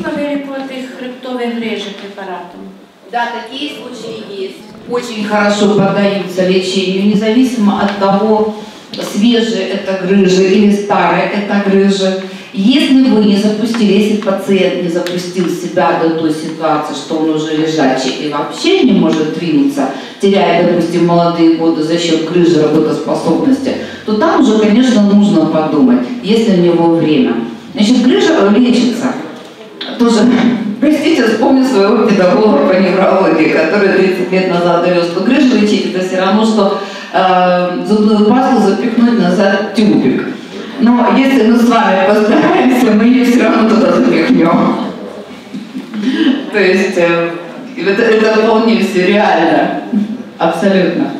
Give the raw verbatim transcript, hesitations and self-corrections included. нужно вылечивать их хребтовые грыжи препаратом? Да, такие случаи есть. Очень хорошо поддаются лечению, независимо от того, свежие это грыжи или старые это грыжи. Если вы не запустили, если пациент не запустил себя до той ситуации, что он уже лежачий и вообще не может двинуться, теряя, допустим, молодые годы за счет грыжи работоспособности, то там уже, конечно, нужно подумать, есть ли у него время. Значит, грыжа лечится. Тоже, простите, вспомню своего педагога по неврологии, который тридцать лет назад довел, что грыжу лечить, это все равно, что э, зубную пасту запихнуть назад тюбик. Но если мы с вами постараемся, мы ее все равно туда запихнем. То есть это вполне все реально. Абсолютно.